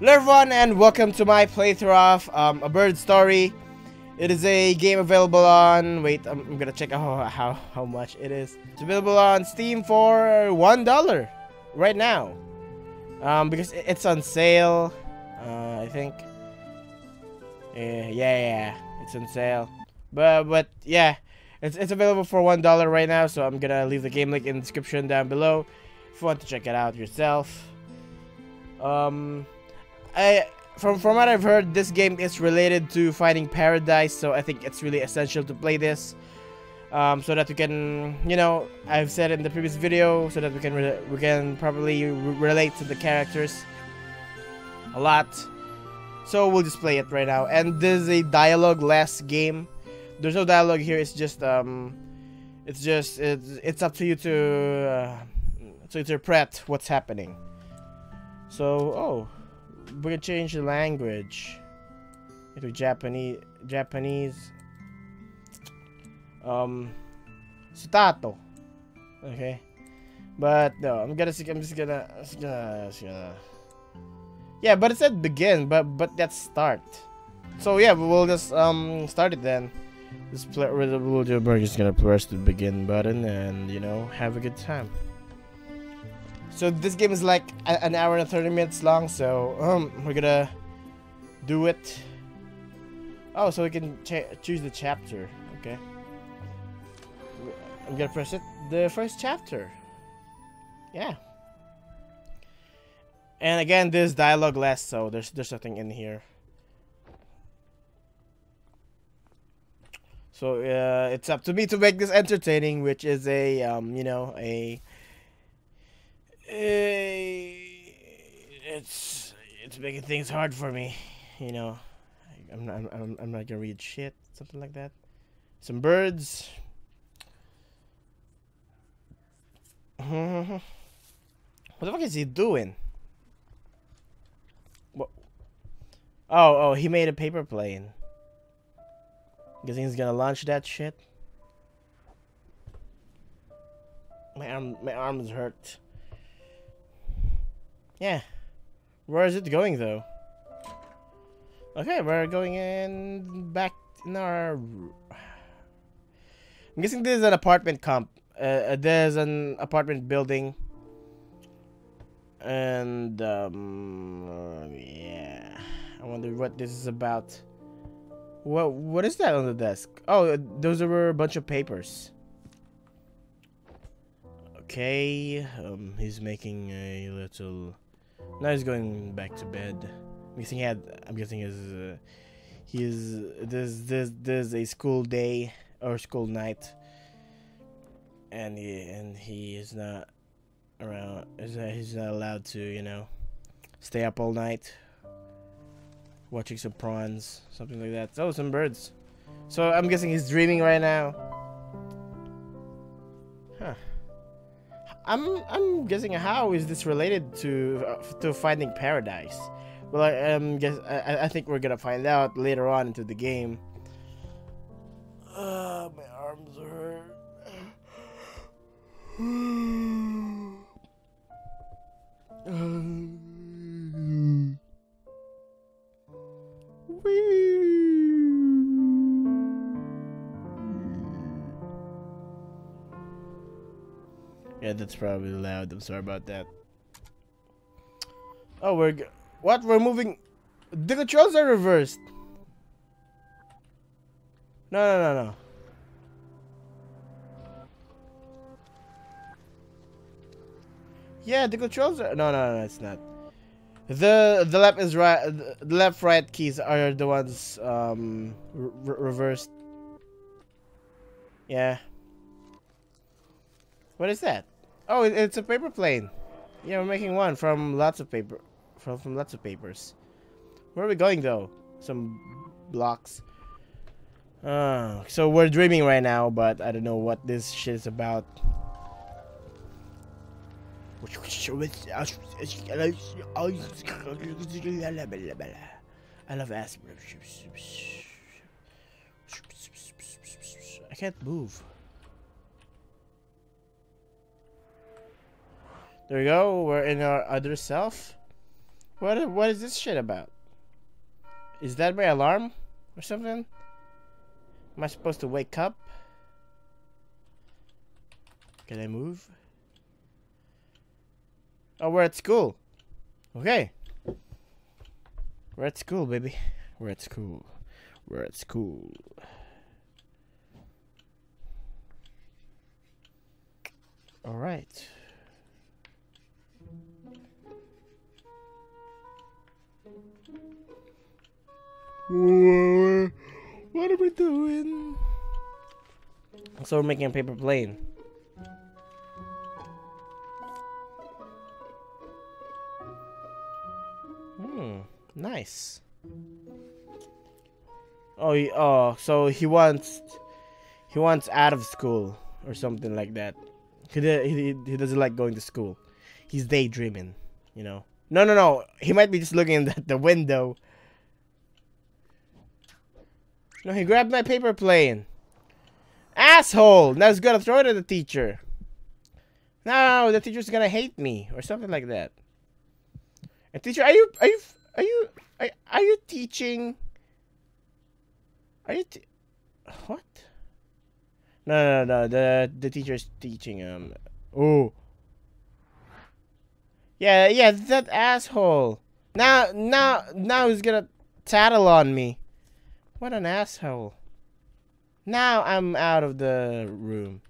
Hello everyone, and welcome to my playthrough of A Bird Story. It is a game available on... wait, I'm gonna check out how much it is. It's available on Steam for $1 right now. Because it's on sale, I think. Yeah, it's on sale. But yeah, it's available for $1 right now, so I'm gonna leave the game link in the description down below if you want to check it out yourself. From what I've heard, this game is related to Finding Paradise, so I think it's really essential to play this, so that we can, you know, I've said in the previous video, so that we can probably relate to the characters a lot. So we'll just play it right now, and this is a dialogue-less game. There's no dialogue here. It's just it's up to you to interpret what's happening. So, oh, we can change the language into Japanese. Stato. Okay, but no, I'm just gonna. Yeah, but it said begin, but that's start. So yeah, we'll just start it then. Just play. We're just gonna press the begin button and, you know, have a good time. So this game is like an hour and 30 minutes long, so we're gonna do it. Oh, so we can choose the chapter. Okay, I'm gonna press it. The first chapter. Yeah. And again, this dialogue less, so there's nothing in here. So it's up to me to make this entertaining, which is a you know, it's making things hard for me, you know. I'm not gonna read shit, something like that. Some birds. What the fuck is he doing? What? Oh, he made a paper plane. Guessing he's gonna launch that shit. My arm is hurt. Yeah, where is it going though? Okay, we're going in back in our... I'm guessing this is an apartment comp. There's an apartment building, and yeah, I wonder what this is about. What is that on the desk? Oh, those were a bunch of papers. Okay, he's making a little... Now he's going back to bed. This is a school day or school night, and he is not around. He's not allowed to, you know, stay up all night watching some prawns, something like that. Oh, some birds. So I'm guessing he's dreaming right now. Huh. I'm guessing, how is this related to Finding Paradise? Well, I think we're gonna find out later on into the game. My arms hurt. Yeah, that's probably loud. I'm sorry about that. Oh, we're moving. The controls are reversed. No. Yeah, the controls are... No, it's not. The left is right. The left, right keys are the ones reversed. Yeah. What is that? Oh, it's a paper plane. Yeah, we're making one from lots of paper, from lots of papers. Where are we going though? Some blocks. So we're dreaming right now, but I don't know what this shit is about. I love aspirin. I can't move. There we go, we're in our other self. What is this shit about? Is that my alarm or something? Am I supposed to wake up? Can I move? Oh, we're at school. Okay. We're at school, baby. We're at school. We're at school. All right. What are we doing? So we're making a paper plane. Nice. Oh, so he wants out of school or something like that. He doesn't like going to school. He's daydreaming, you know. No. He might be just looking at the window. No, he grabbed my paper plane. Asshole! Now he's gonna throw it at the teacher. No, the teacher's gonna hate me or something like that. And teacher, are you teaching? What? No. The teacher's teaching. Oh. Yeah. That asshole. Now he's gonna tattle on me. What an asshole. Now I'm out of the room.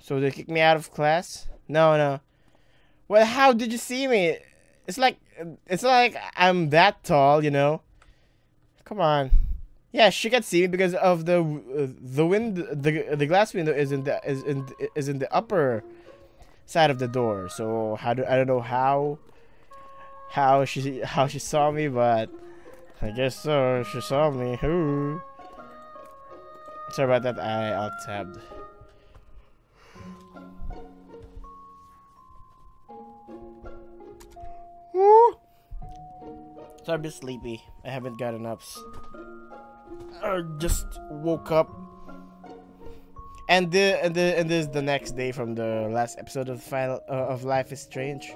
So they kicked me out of class? No. Well, how did you see me? It's like I'm that tall, you know? Come on. Yeah, she can see me because of the window. The glass window is in the upper side of the door. So I don't know how she saw me, but I guess so. She saw me. Ooh. Sorry about that. I alt-tabbed. So I'm just sleepy. I haven't gotten up. I just woke up. And this is the next day from the last episode of Life is Strange.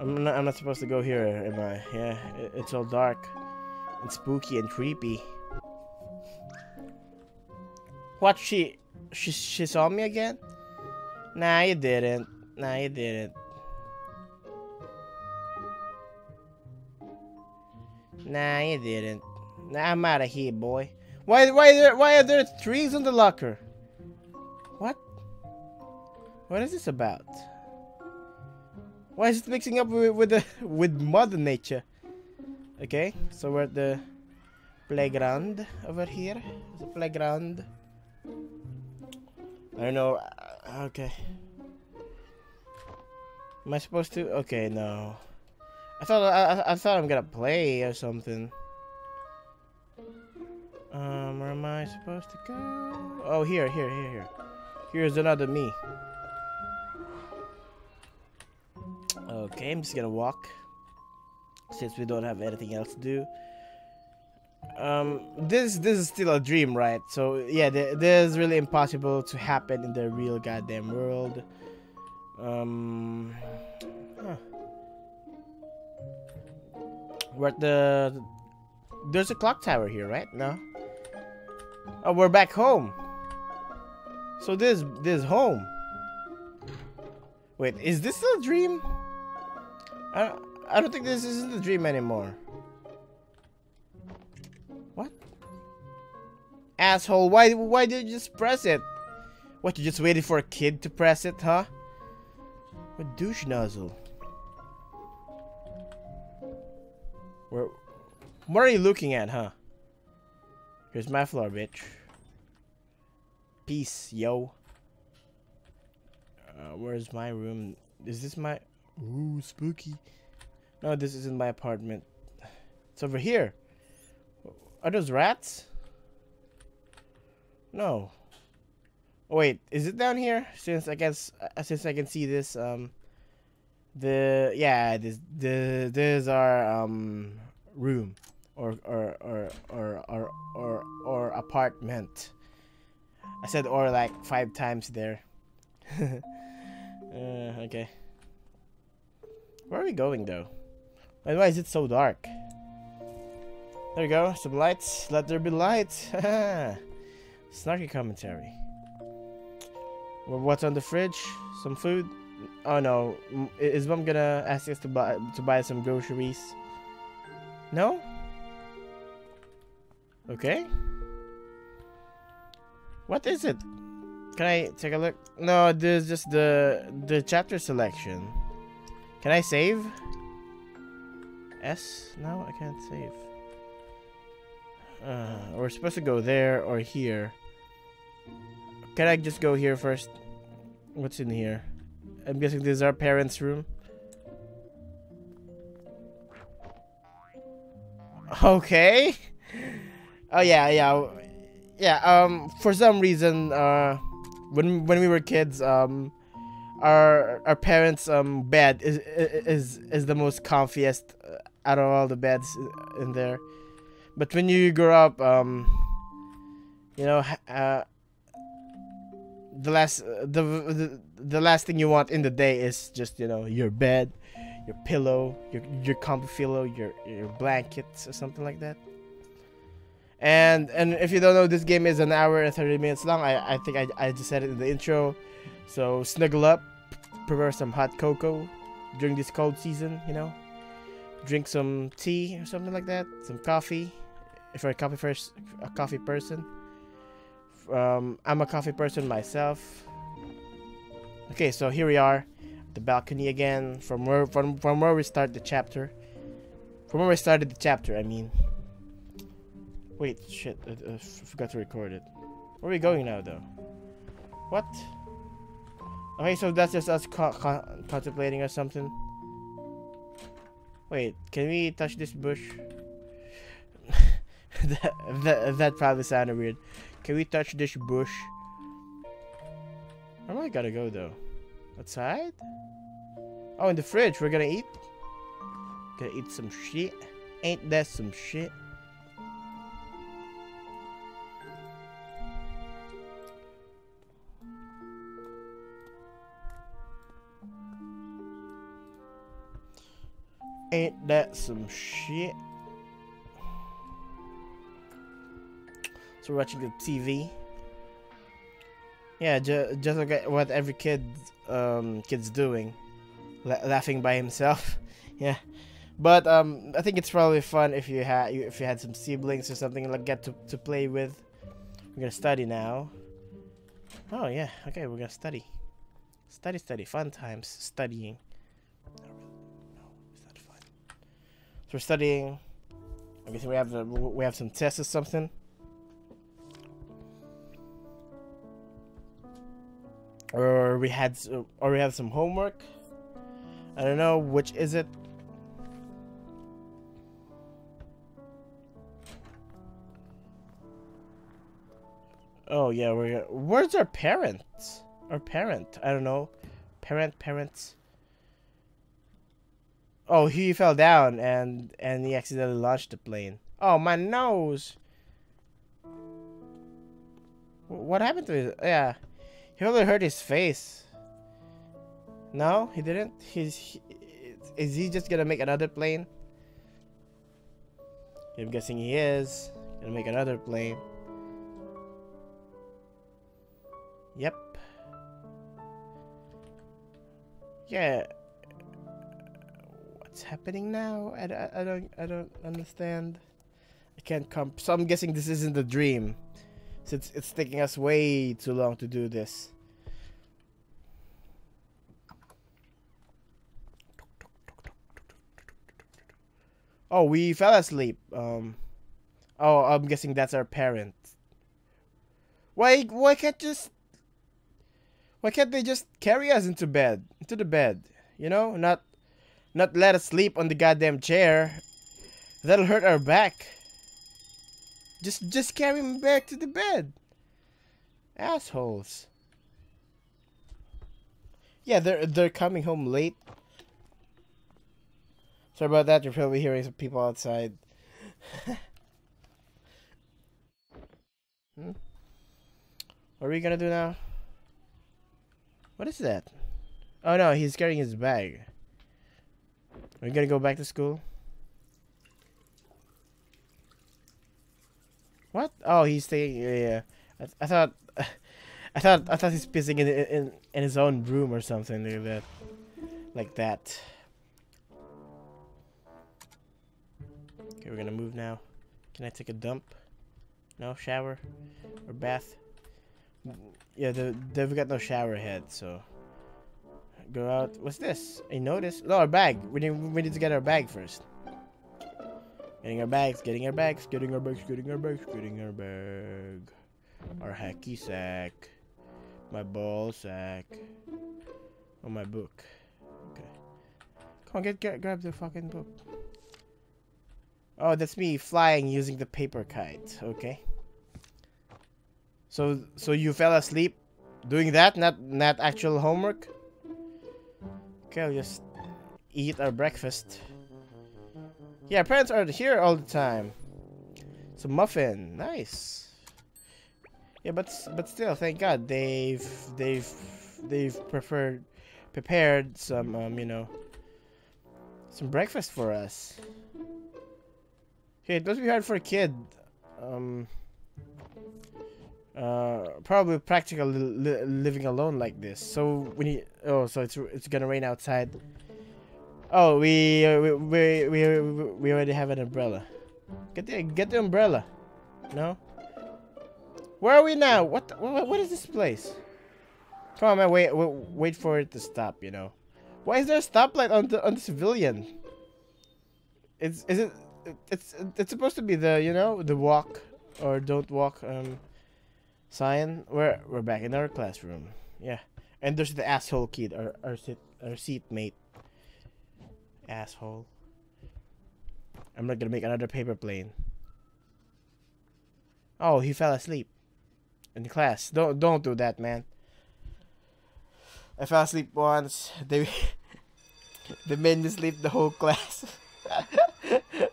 I'm not supposed to go here, am I? Yeah, it's all dark and spooky and creepy. What, she saw me again? Nah, you didn't. Nah, I'm out of here, boy. Why are there trees on the locker? What? What is this about? Why is it mixing up with Mother Nature? Okay, so we're at the playground over here. The playground. I don't know. Okay. Am I supposed to? Okay, no. I thought I'm gonna play or something. Where am I supposed to go? Oh, here. Here's another me. Okay, I'm just gonna walk since we don't have anything else to do. This is still a dream, right? So yeah, this is really impossible to happen in the real goddamn world. We're at the... There's a clock tower here, right? No. Oh, we're back home. So this home. Wait, is this still a dream? I don't think this isn't a dream anymore. What? Asshole, why did you just press it? What, you just waited for a kid to press it, huh? What douche nozzle. What are you looking at, huh? Here's my floor, bitch. Peace, yo. Where's my room? Is this my... Ooh, spooky. No, this isn't my apartment. It's over here. Are those rats? No. Oh, wait, is it down here? Since I can see this, this is our room or apartment. I said or like 5 times there. Okay. Where are we going though? And why is it so dark? There we go, some lights. Let there be light. Snarky commentary. What's on the fridge? Some food? Oh no, is mom gonna ask us to buy some groceries? No? Okay. What is it? Can I take a look? No, this is just the chapter selection. Can I save? S? No, I can't save. We're supposed to go there or here. Can I just go here first? What's in here? I'm guessing this is our parents' room. Okay. Oh yeah. For some reason, when we were kids, our parents' bed is the most comfiest out of all the beds in there. But when you grow up, you know, the last thing you want in the day is just, you know, your bed, your pillow, your comfy pillow, your blankets or something like that. And if you don't know, this game is an hour and 30 minutes long. I think I just said it in the intro. So snuggle up, prepare some hot cocoa during this cold season, you know. Drink some tea or something like that, some coffee. If you're a coffee person, I'm a coffee person myself. Okay, so here we are, the balcony again. From where we start the chapter, from where we started the chapter. I mean, wait, shit, I forgot to record it. Where are we going now, though? What? Okay, so that's just us contemplating or something. Wait, can we touch this bush? that probably sounded weird. Can we touch this bush? Where am I gonna go though? Outside? Oh, in the fridge, we're gonna eat? Gonna eat some shit? Ain't that some shit? Ain't that some shit? So we're watching the TV. Yeah, just look at what every kid's doing, laughing by himself. Yeah, but I think it's probably fun if you had some siblings or something like that to play with. We're gonna study now. Oh yeah, okay, we're gonna study, study, study. Fun times studying. We're studying. I guess we have some tests or something. Or we have some homework. I don't know which is it. Oh yeah, where's our parents? Our parent? I don't know. Parents. Oh, he fell down and he accidentally launched the plane. Oh, my nose! What happened to his... Yeah. He probably hurt his face. No, he didn't? Is he just gonna make another plane? I'm guessing he is. Gonna make another plane. Yep. Yeah. What's happening now? I don't understand. I can't come. So I'm guessing this isn't a dream, since it's taking us way too long to do this. Oh, we fell asleep. Oh, I'm guessing that's our parent. Why can't they just carry us into the bed? You know, not let us sleep on the goddamn chair. That'll hurt our back. Just carry me back to the bed. Assholes. Yeah, they're coming home late. Sorry about that, you're probably hearing some people outside. What are we gonna do now? What is that? Oh no, he's carrying his bag. Are you gonna go back to school? What? Oh, he's staying. Yeah. I thought he's pissing in his own room or something like that. Okay, we're gonna move now. Can I take a dump? No shower or bath? Yeah, they've got no shower head, so go out. What's this? A notice? No, our bag. We need to get our bag first. Getting our bag. Our hacky sack. My ball sack. Oh, my book. Okay. Come on, grab the fucking book. Oh, that's me flying using the paper kite. Okay. So you fell asleep doing that, not actual homework? Okay, I'll just eat our breakfast. Yeah, parents are here all the time. It's a muffin. Nice. Yeah, but still, thank God they've prepared some some breakfast for us. Okay, it must be hard for a kid. Probably practical living alone like this. So we need. Oh, so it's gonna rain outside. Oh, we already have an umbrella. Get the umbrella. No. Where are we now? What is this place? Come on, man, wait for it to stop. You know, why is there a stoplight on the civilian? It's supposed to be the the walk or don't walk sign. We're back in our classroom. Yeah, and there's the asshole kid, our seatmate. Asshole. I'm not gonna make another paper plane. Oh, he fell asleep. In class, don't do that, man. I fell asleep once. They made me sleep the whole class.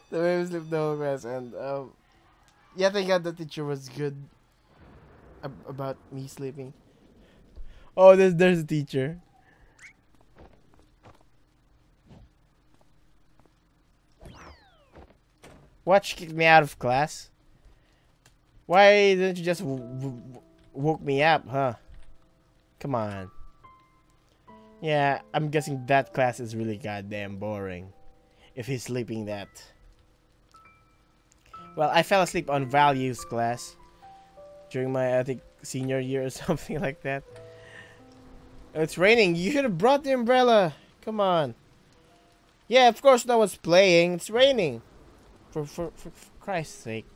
They made me sleep the whole class, and yeah, thank God the teacher was good about me sleeping. Oh, there's a teacher. What, she kicked me out of class? Why didn't you just woke me up, huh? Come on. Yeah, I'm guessing that class is really goddamn boring. If he's sleeping that. Well, I fell asleep on values class. During my, I think, senior year or something like that. It's raining. You should have brought the umbrella. Come on. Yeah, of course no one's playing. It's raining. For Christ's sake.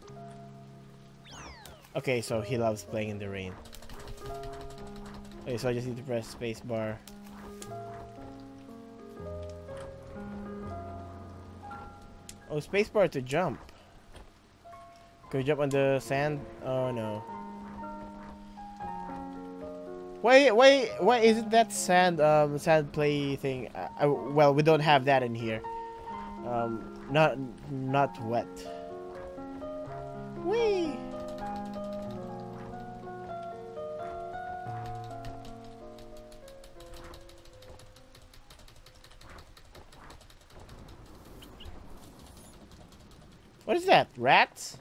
Okay, so he loves playing in the rain. Okay, so I just need to press spacebar. Oh, spacebar to jump. Can we jump on the sand? Oh no. Why isn't that sand sand play thing? Well, we don't have that in here. Not wet. Whee! What is that? Rats?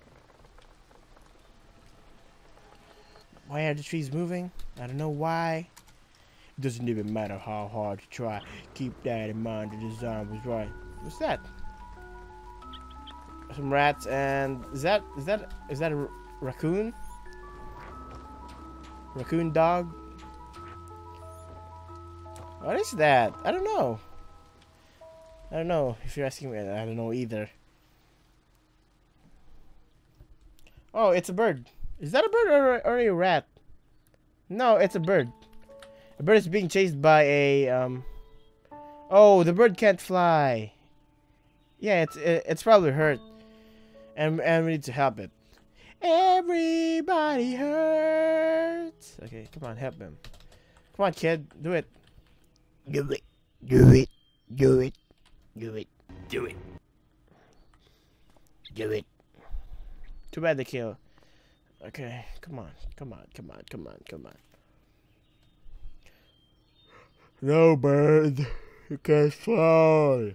Why are the trees moving? I don't know why. It doesn't even matter how hard you try. Keep that in mind. The design was right. What's that? Some rats and is that a raccoon? Raccoon dog? What is that? I don't know. I don't know if you're asking me. I don't know either. Oh, it's a bird. Is that a bird or a rat? No, it's a bird. A bird is being chased by a Oh, the bird can't fly. Yeah, it's probably hurt, and we need to help it. Everybody hurts. Okay, come on, help him. Come on, kid, do it. Do it. Do it. Do it. Do it. Do it. Do it. Too bad to kill. Okay, come on, come on, come on, come on, come on. No, bird, you can't fly.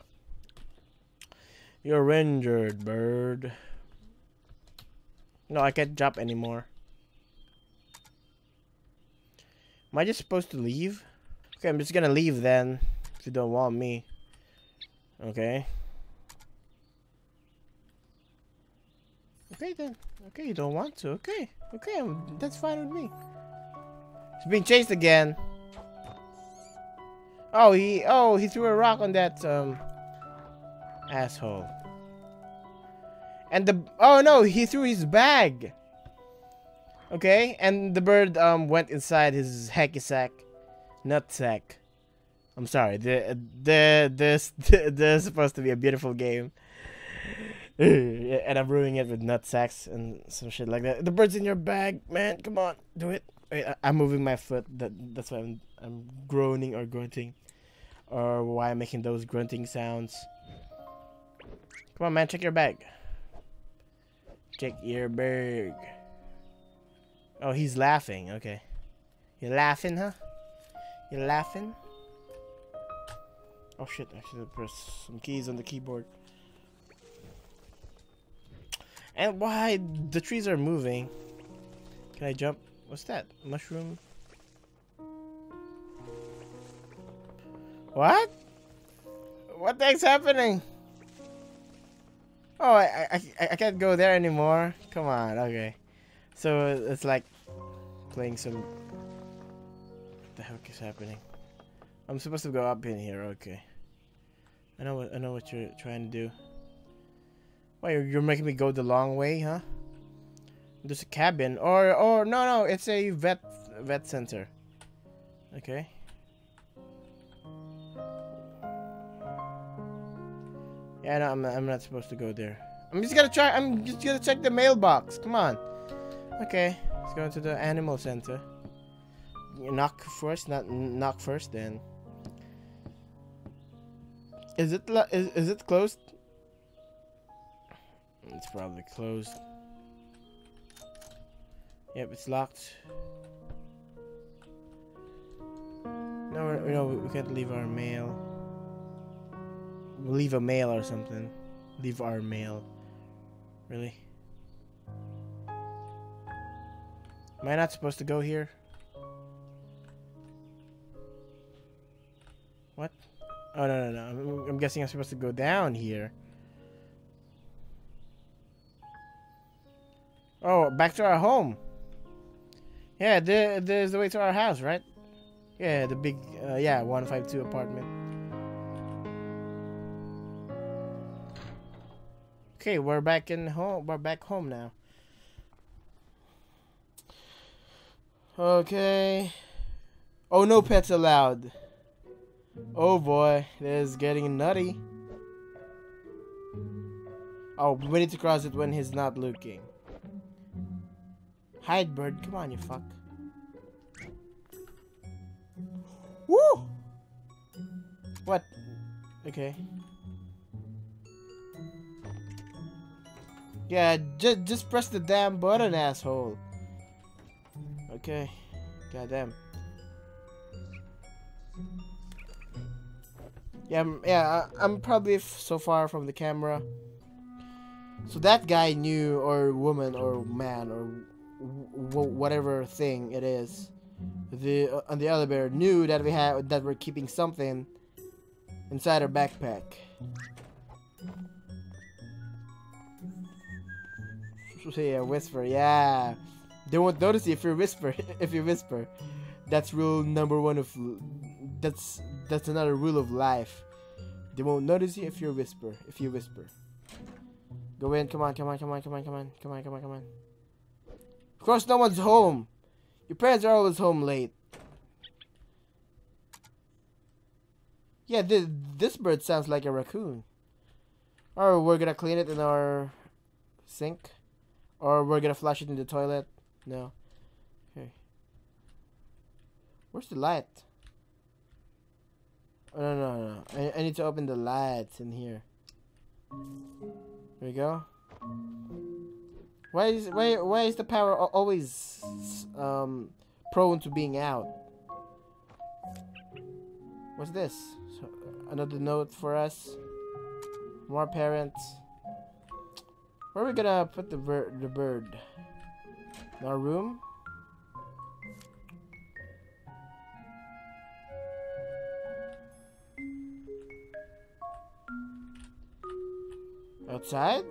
You're injured, bird. No, I can't jump anymore. Am I just supposed to leave? Okay, I'm just gonna leave then. If you don't want me. Okay. Okay then. Okay, you don't want to. Okay. Okay, that's fine with me. He's being chased again. Oh, he threw a rock on that asshole. And the oh no, he threw his bag. Okay, and the bird went inside his hacky sack, nut sack. I'm sorry. This is supposed to be a beautiful game, and I'm ruining it with nut sacks and some shit like that. The bird's in your bag, man. Come on, do it. Wait, I'm moving my foot. That's why I'm groaning or grunting, or why I'm making those grunting sounds. Come on, man. Check your bag. Check your bag. Oh, he's laughing. Okay. You're laughing, huh? You're laughing? Oh, shit. I should have pressed some keys on the keyboard. And why? The trees are moving. Can I jump? What's that? Mushroom? What? What the heck's happening? Oh, I can't go there anymore. Come on. Okay. So it's like playing some. What the heck is happening? I'm supposed to go up in here. Okay. I know what you're trying to do. Why you're making me go the long way, huh? There's a cabin, or no, it's a vet center. Okay. Yeah, no, I'm not supposed to go there. I'm just gonna check the mailbox. Come on. Okay, let's go to the animal center. Knock first, not knock first. Then is it closed? It's probably closed. Yep, it's locked. No, we can't leave our mail. We'll leave a mail or something. Leave our mail. Really? Am I not supposed to go here? What? Oh, no. I'm guessing I'm supposed to go down here. Oh, back to our home. Yeah, there's the way to our house, right? Yeah, the big, 152 apartment. Okay, we're back in home. We're back home now. Okay. Oh, no pets allowed. Oh boy, this is getting nutty. Oh, we need to cross it when he's not looking. Hide, bird. Come on, you fuck. Woo! What? Okay. Yeah, just press the damn button, asshole. Okay, goddamn. Yeah, I'm probably so far from the camera. So that guy knew, or woman, or man, or whatever thing it is, the other bear knew that we're keeping something inside our backpack. So yeah, whisper. Yeah. They won't notice you if you whisper. That's rule number one of. That's another rule of life. They won't notice you if you whisper. Go in. Come on. Of course, no one's home. Your parents are always home late. Yeah, this bird sounds like a raccoon. Or we're gonna clean it in our sink, or we're gonna flush it in the toilet. No. Okay. Where's the light? Oh, no. I need to open the lights in here. There we go. Why is the power always prone to being out? What's this? Another note for us. More parents. Where are we gonna put the bird? In our room? Outside?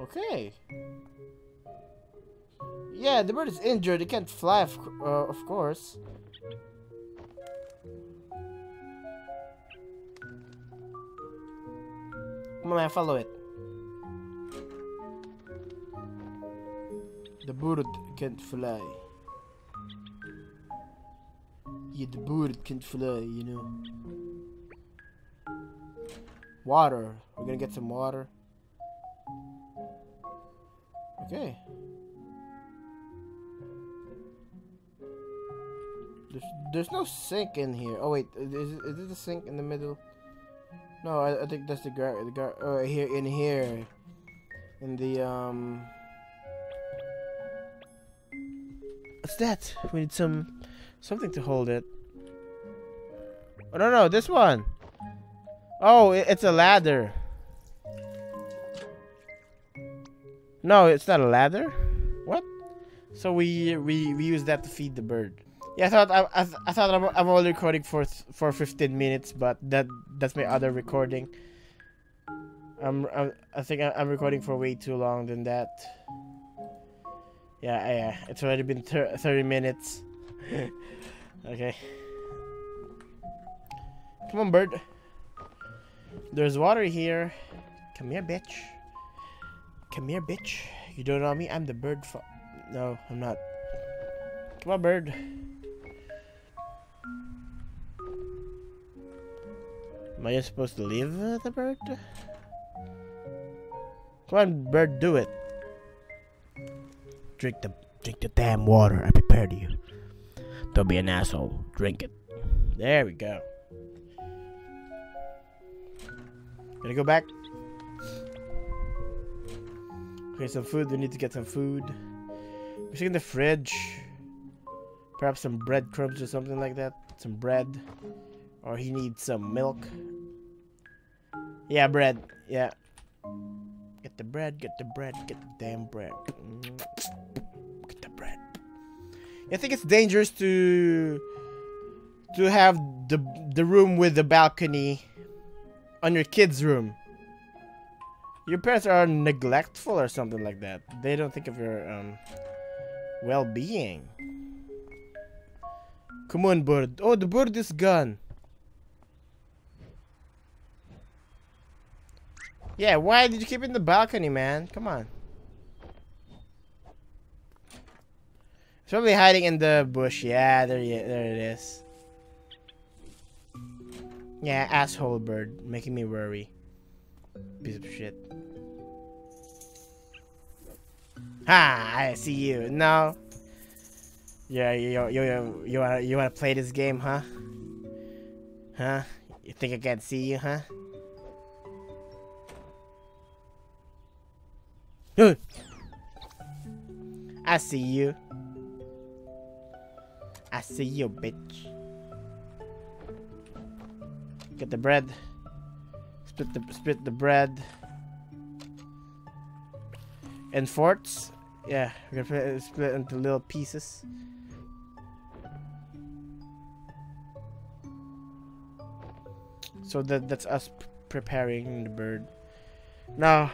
Okay. Yeah, the bird is injured. It can't fly, of course. Come on, follow it. The bird can't fly. Yeah, the bird can't fly, you know. Water. We're gonna get some water. Okay. There's no sink in here. Oh wait, is it the sink in the middle? No, I think that's the gar. Oh, here, in the What's that? We need something to hold it. Oh no, this one. Oh, it's a ladder. No, it's not a ladder. What? So we use that to feed the bird. Yeah, I thought I'm only recording for 15 minutes, but that's my other recording. I think I'm recording for way too long than that. Yeah, it's already been 30 minutes. Okay. Come on, bird. There's water here. Come here, bitch. Come here, bitch. You don't know me. I'm the bird. No, I'm not. Come on, bird. Am I just supposed to leave the bird? Come on, bird, do it. Drink the damn water. I prepared you. Don't be an asshole. Drink it. There we go. Gonna go back. Okay, some food. We need to get some food. We're just in the fridge. Perhaps some breadcrumbs or something like that. Some bread. Or he needs some milk. Yeah, bread. Yeah. Get the bread, get the bread, get the damn bread. Get the bread. I think it's dangerous to have the room with the balcony on your kid's room. Your parents are neglectful or something like that. They don't think of your well-being. Come on, bird. Oh, the bird is gone. Yeah, why did you keep it in the balcony, man? Come on. It's probably hiding in the bush. Yeah, there it is. Yeah, asshole bird. Making me worry. Piece of shit. Ha! I see you. No. Yeah, you wanna play this game, huh? Huh? You think I can't see you, huh? I see you. I see you, bitch. Get the bread. Split the bread. And forts. Yeah, we're gonna split into little pieces. So that's us preparing the bird. Now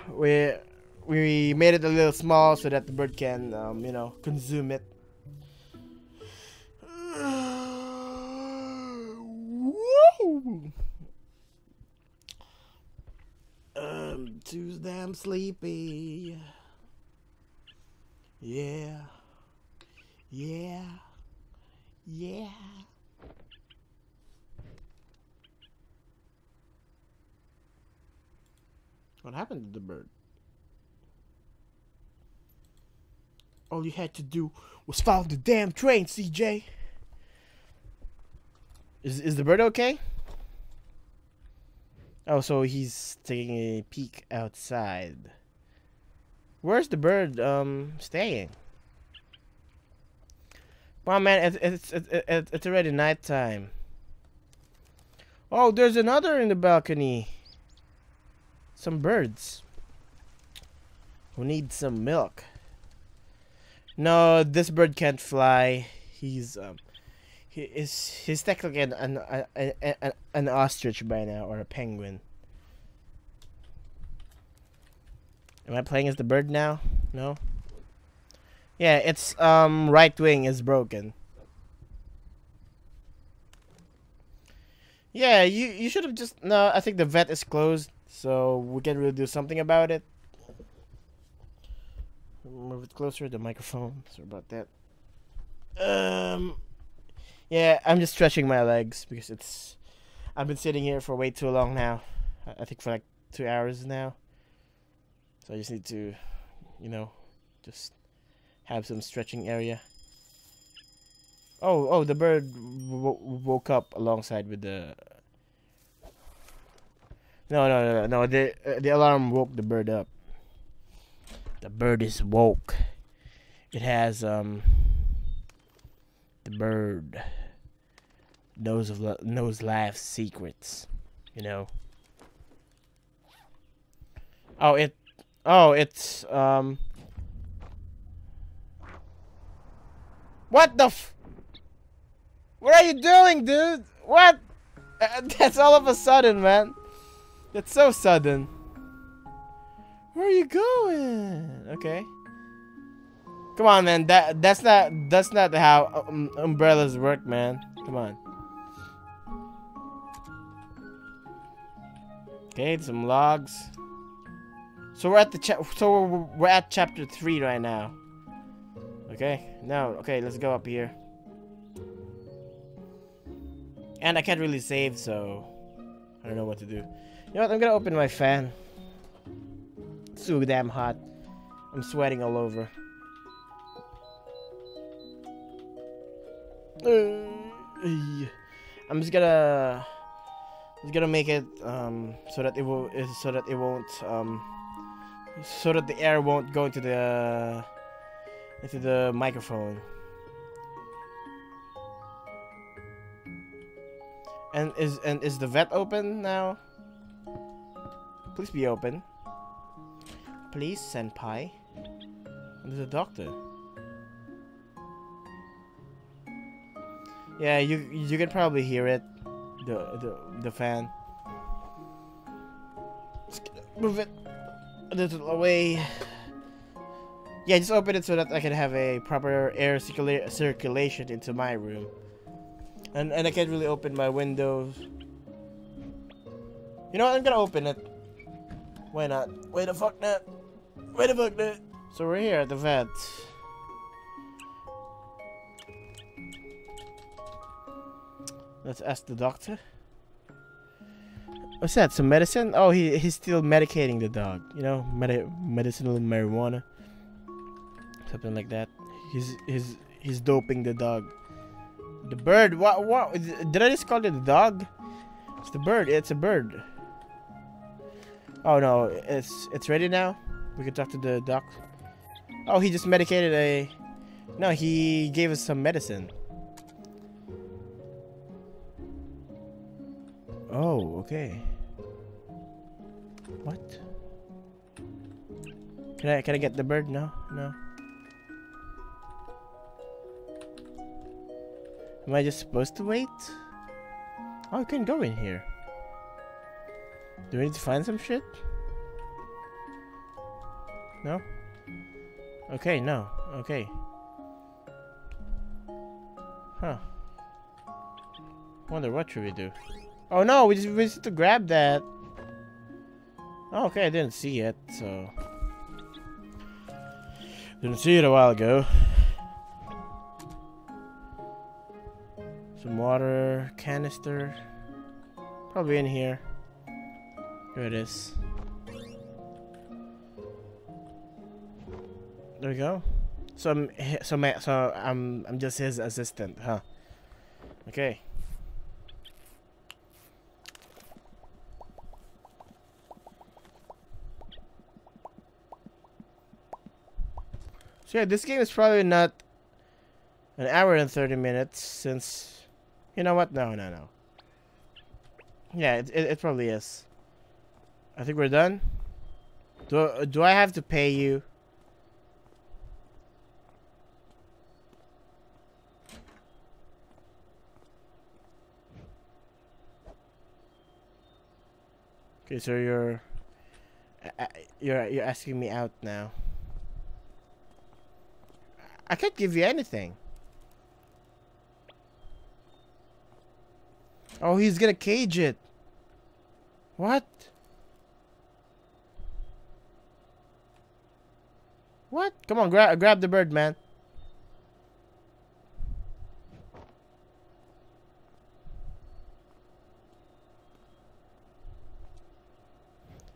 we made it a little small so that the bird can you know, consume it. Woo! I'm too damn sleepy. Yeah. Yeah. Yeah. What happened to the bird? All you had to do was follow the damn train, CJ. Is the bird okay? Oh, so he's taking a peek outside. Where's the bird staying? Wow, man, it's already nighttime. Oh, there's another in the balcony. Some birds who need some milk. No, this bird can't fly. He's he's technically an ostrich by now, or a penguin. Am I playing as the bird now? No. Yeah, its right wing is broken. Yeah, you should have just... No, I think the vet is closed, so we can't really do something about it. Move it closer to the microphone. Sorry about that. Yeah, I'm just stretching my legs because it's... I've been sitting here for way too long now. I think for like 2 hours now. So I just need to, you know, just have some stretching area. Oh, the bird woke up alongside with the... No, the alarm woke the bird up. The bird is woke. It has, the bird knows life's secrets, you know. Oh, it's what the f... What are you doing, dude? What? That's all of a sudden, man. That's so sudden. Where are you going? Okay. Come on, man. That's not how umbrellas work, man. Come on. Okay, some logs. So we're at the so we're at chapter 3 right now. Okay. Now, okay, let's go up here. And I can't really save, so I don't know what to do. You know what? I'm gonna open my fan. It's so damn hot. I'm sweating all over. I'm just gonna make it so that the air won't go into the microphone. And is the vet open now? Please be open. Please, senpai. There's a doctor. Yeah, you can probably hear it, the fan. Just move it a little away. Yeah, just open it so that I can have a proper air circulation into my room. And I can't really open my windows. You know what? I'm gonna open it. Why not? Wait a fuck that. Wait a fuck that. So we're here at the vet. Let's ask the doctor. What's that? Some medicine? Oh, he's still medicating the dog. You know, medicinal marijuana, something like that. He's doping the dog. The bird. What? Did I just call it the dog? It's the bird. It's a bird. Oh no, it's ready now. We can talk to the doc. Oh, he just medicated a... No, he gave us some medicine. Oh, okay. What? Can I get the bird? No. Am I just supposed to wait? Oh, I can go in here. Do we need to find some shit? No? Okay, no. Okay. Huh. Wonder what should we do? Oh no, we just need to grab that. Oh, okay, I didn't see it, so... Didn't see it a while ago. Some water canister, probably in here. Here it is. There we go. So I'm just his assistant, huh? Okay. So yeah, this game is probably not an hour and 30 minutes since... You know what? No. Yeah, it probably is. I think we're done. Do I have to pay you? Okay, so you're asking me out now. I can't give you anything. Oh, he's gonna cage it. What? What? Come on, grab the bird, man.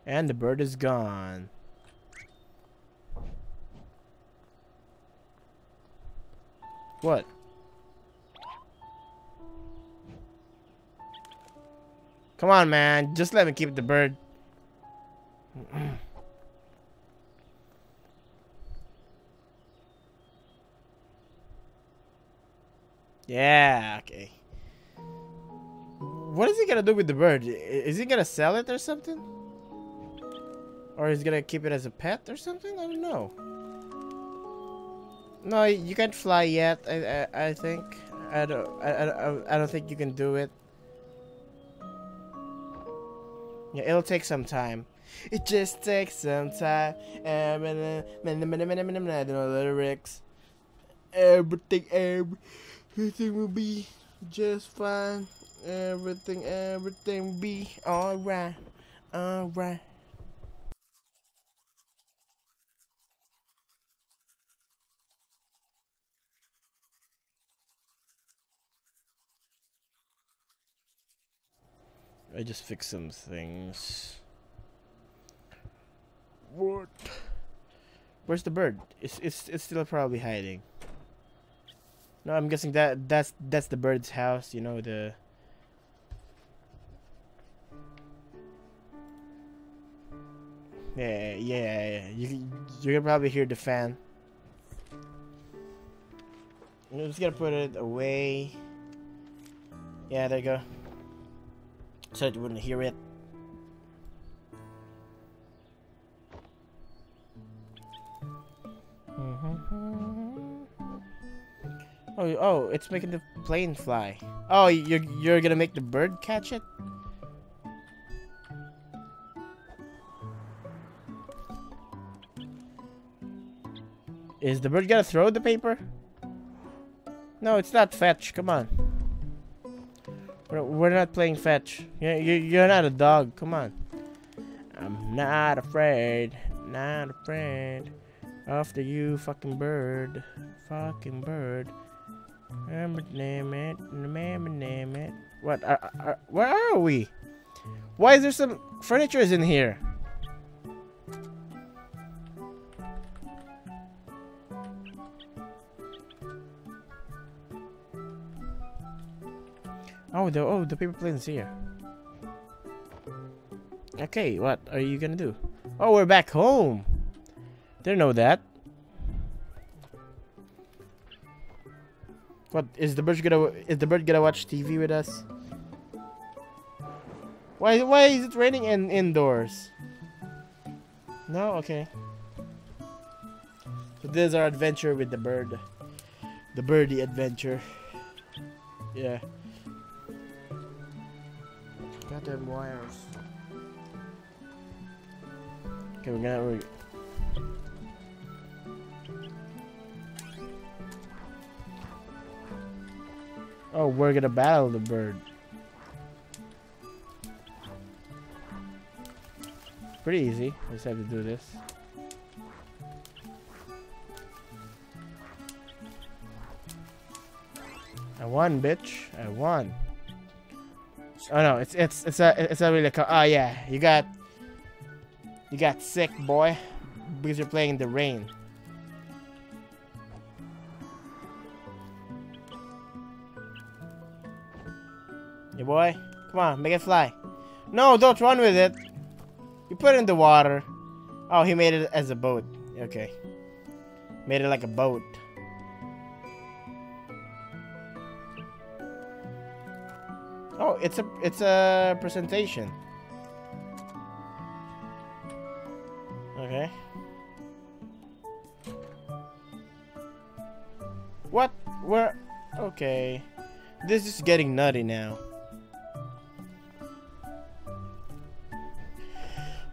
And the bird is gone. What? Come on, man. Just let me keep the bird. Yeah, okay. What is he gonna do with the bird? Is he gonna sell it or something? Or he's gonna keep it as a pet or something? I don't know. No, you can't fly yet. I think I don't think you can do it. Yeah, it'll take some time. It just takes some time. I don't know the lyrics. Everything will be just fine. Everything will be alright. Alright. I just fixed some things. What? Where's the bird? It's still probably hiding. No, I'm guessing that's the bird's house, you know, the... Yeah. You can probably hear the fan. I'm just gonna put it away. Yeah, there you go. So you wouldn't hear it. Oh, it's making the plane fly. Oh, you're gonna make the bird catch it? Is the bird gonna throw the paper? No, it's not fetch. Come on. We're not playing fetch. You're not a dog. Come on. I'm not afraid. Not afraid. After you, fucking bird. Fucking bird. Name it. What? Where are we? Why is there some furniture in here? Oh, the paper plane is here. Okay, what are you gonna do? Oh, we're back home. Didn't know that. What is the bird gonna? Is the bird gonna watch TV with us? Why is it raining indoors? No, okay. So this is our adventure with the bird, the birdie adventure. Yeah. Goddamn wires. Okay, we're gonna... Oh, we're gonna battle the bird. Pretty easy. I just have to do this. I won, bitch. I won. Oh no, it's not really a... Oh yeah, you got sick, boy, because you're playing in the rain. Hey boy, come on, make it fly. No, don't run with it. You put it in the water. Oh, he made it as a boat. Okay, made it like a boat. Oh, it's a presentation. Okay. What? Where? Okay. This is getting nutty now.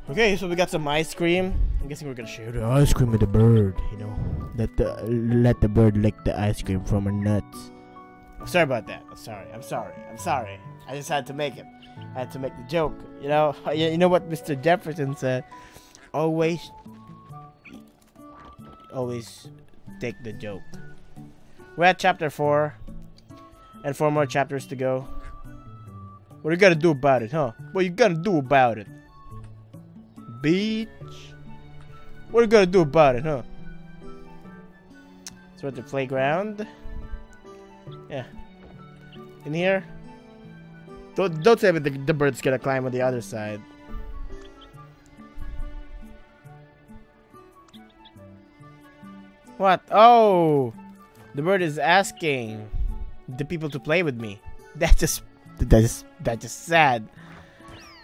Okay, so we got some ice cream. I'm guessing we're gonna share the ice cream with the bird, you know. Let the bird lick the ice cream from her nuts. I'm sorry about that. I'm sorry. I just had to make it. I had to make the joke. You know what Mr. Jefferson said? Always take the joke. We're at chapter 4. And 4 more chapters to go. What are you gonna do about it, huh? What are you gonna do about it? Beach. What are you gonna do about it, huh? So at the playground. Yeah. In here. Don't say that the bird's gonna climb on the other side. What? Oh, the bird is asking the people to play with me. That's just sad.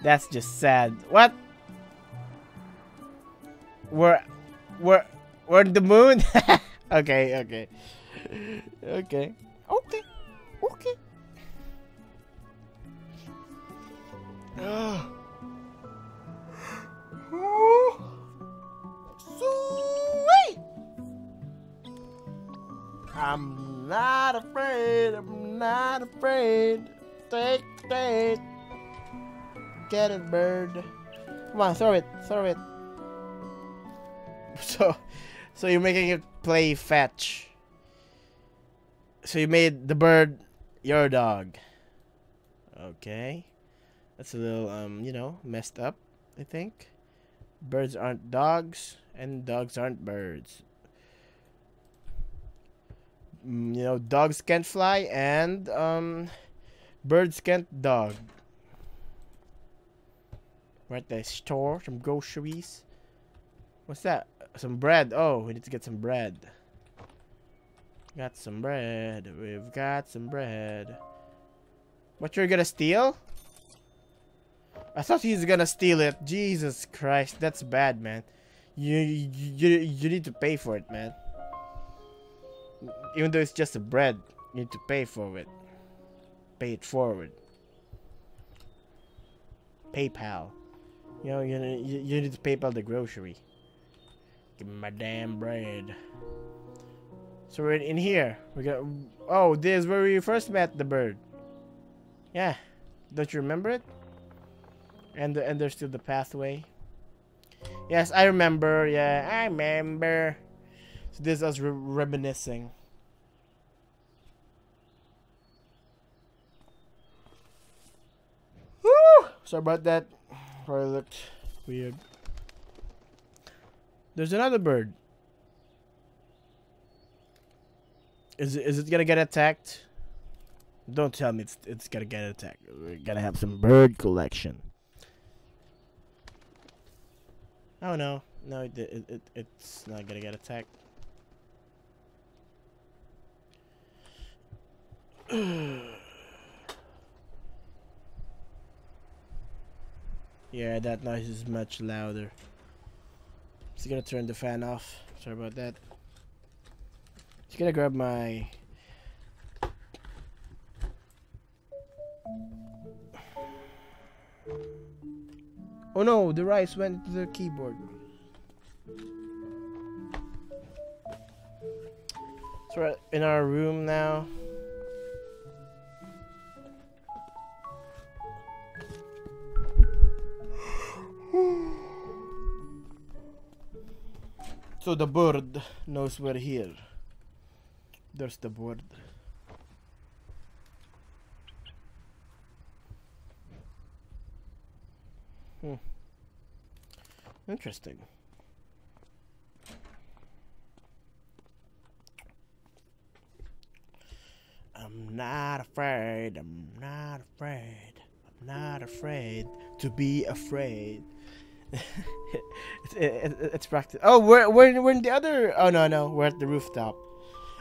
That's just sad. What? We're on the moon? Okay. Sweet! I'm not afraid. Take it. Get it, bird. Come on, throw it. So you're making it play fetch. So you made the bird your dog. Okay. That's a little, messed up, I think. Birds aren't dogs, and dogs aren't birds. Dogs can't fly, and, birds can't dog. We're at the store, some groceries. What's that? Some bread. Oh, we need to get some bread. We've got some bread. What, you're gonna steal? I thought he's gonna steal it. Jesus Christ, that's bad, man. You need to pay for it, man. Even though it's just a bread, you need to pay for it. Pay it forward. PayPal. You need to PayPal the grocery. Give me my damn bread. So we're in here. We got. Oh, this is where we first met the bird. Yeah, don't you remember it? And there's still the pathway. Yes, I remember. Yeah, I remember. So this is us reminiscing. Woo! Sorry about that. Probably looked weird. There's another bird. Is it gonna get attacked? Don't tell me it's gonna get attacked. We're gonna have some bird collection. Oh no, it's not gonna get attacked. Yeah, that noise is much louder. It's gonna turn the fan off. Sorry about that. It's gonna grab my. Oh no, the rice went to the keyboard. So we're in our room now. So the bird knows we're here. There's the bird. Interesting. I'm not afraid to be afraid. It's practice. Oh, we're in the other. Oh no, we're at the rooftop.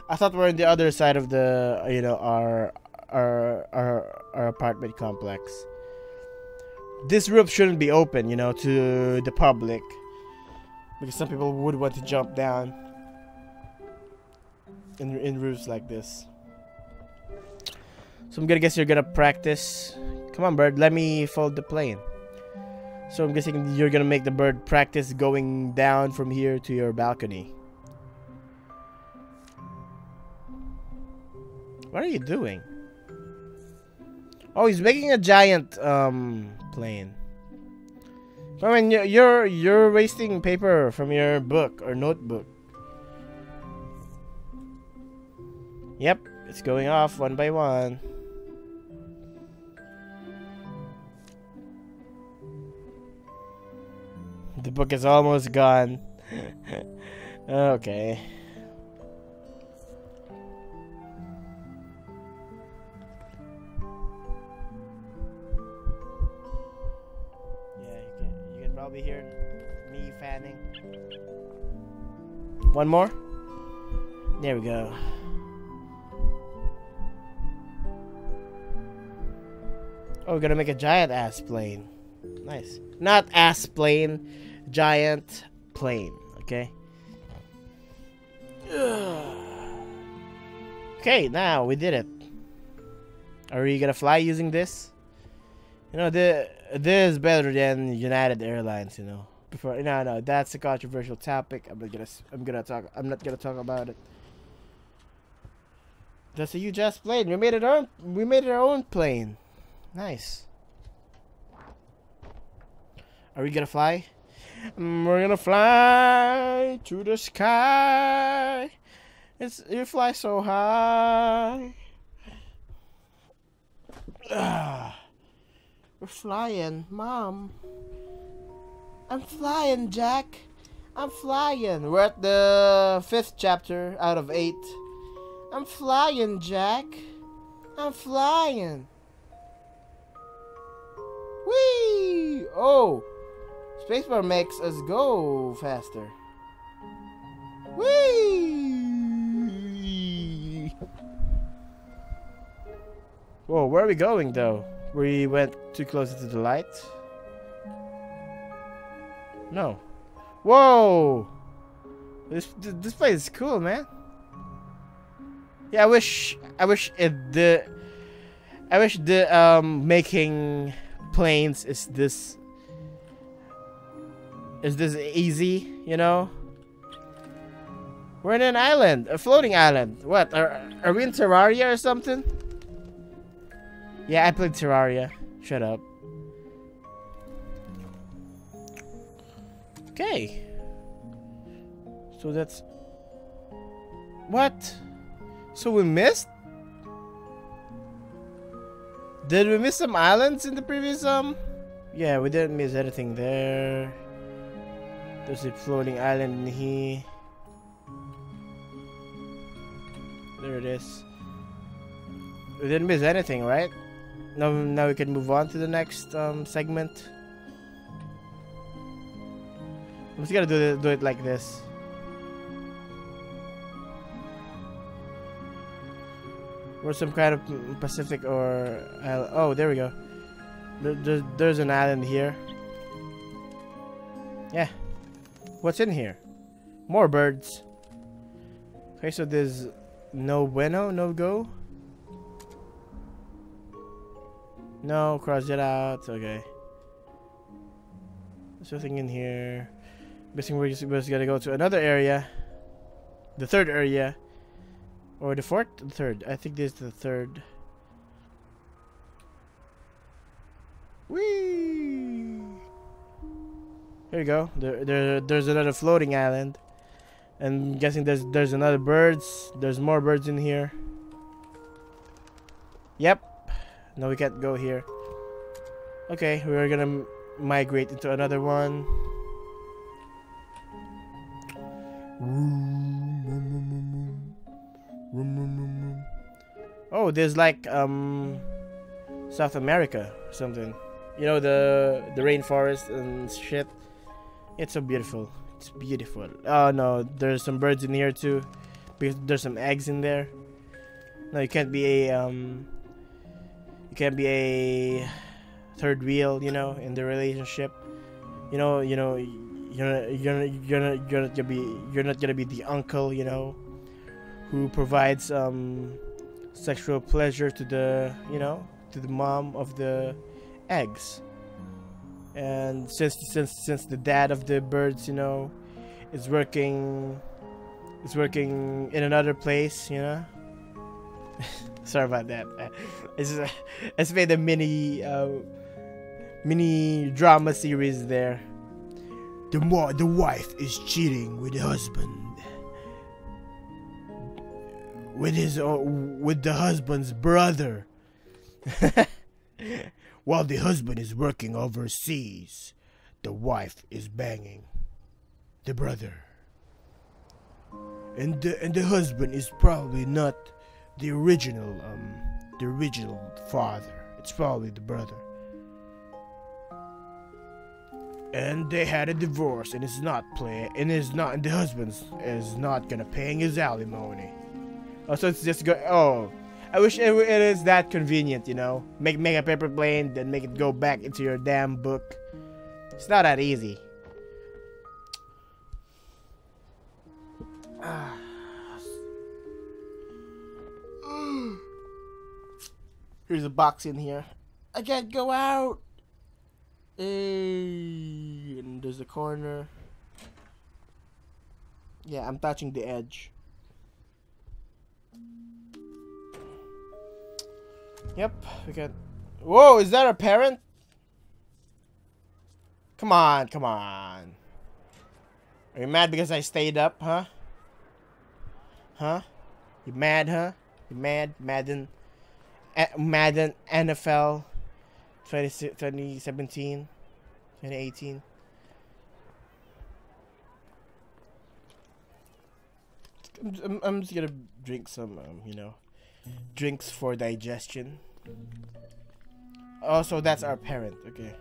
I thought we're on the other side of the, our apartment complex. This roof shouldn't be open, you know, to the public, because some people would want to jump down in roofs like this. So I'm gonna guess you're gonna practice. Come on, bird, let me fold the plane. So I'm guessing you're gonna make the bird practice going down from here to your balcony. What are you doing? Oh, he's making a giant plane. I mean, you're wasting paper from your book or notebook. Yep, it's going off one by one. The book is almost gone. Okay. Probably hear me fanning. One more. There we go. Oh, we're gonna make a giant ass plane. Nice. Not ass plane, giant plane. Okay. Okay, now we did it. Are you gonna fly using this? You know, this is better than United Airlines, you know. Before, no, that's a controversial topic. I'm not gonna talk about it. That's a huge ass plane. We made our own plane. Nice. Are we gonna fly? We're gonna fly to the sky. You fly so high. We're flying, Mom. I'm flying, Jack. I'm flying. We're at the 5th chapter out of 8. I'm flying, Jack. I'm flying. Whee! Oh, spacebar makes us go faster. Whee! Whoa, where are we going, though? We went too close to the light. No. Whoa! This place is cool, man. Yeah, I wish the making planes is this easy, you know? We're in an island, a floating island. What? Are we in Terraria or something? Yeah, I played Terraria. Shut up. Okay. So that's... What? So we missed? Did we miss some islands in the previous, Yeah, we didn't miss anything there. There's a floating island in here. There it is. We didn't miss anything, right? Now we can move on to the next segment. I'm just gonna do it like this. Or some kind of Pacific or island. Oh, there we go. There's an island here. Yeah. What's in here? More birds. Okay, so there's no bueno, no go. No, cross it out. Okay. There's nothing in here. I'm guessing we're just gonna go to another area. The third area. Or the fourth? The third. I think this is the third. Whee! Here we go. There's another floating island. And I'm guessing there's another birds. There's more birds in here. Yep. No, we can't go here. Okay, we're gonna migrate into another one. Oh, there's like South America or something. You know, the rainforest and shit. It's so beautiful. It's beautiful. Oh no, there's some birds in here too. Because there's some eggs in there. No, you can't be a can be a third wheel, you know, in the relationship. You're not gonna be the uncle, you know, who provides sexual pleasure to the, you know, to the mom of the eggs. And since the dad of the birds, you know, is working in another place, you know. Sorry about that. It's made a mini drama series there. The wife is cheating with the husband, with the husband's brother, while the husband is working overseas. The wife is banging the brother, and the husband is probably not the original father. It's probably the brother. And they had a divorce, and the husband is not gonna paying his alimony. Oh, so it's just go. Oh, I wish it is that convenient, you know. Make a paper plane, then make it go back into your damn book. It's not that easy. Here's a box in here. I can't go out. And there's a corner. Yeah, I'm touching the edge. Yep, we got. Whoa, is that a parent? Come on, come on. Are you mad because I stayed up, huh? Huh? You mad, huh? You mad? Madden NFL 2017, 2018. I'm just gonna drink some, you know, drinks for digestion. Oh, so that's our parent, okay.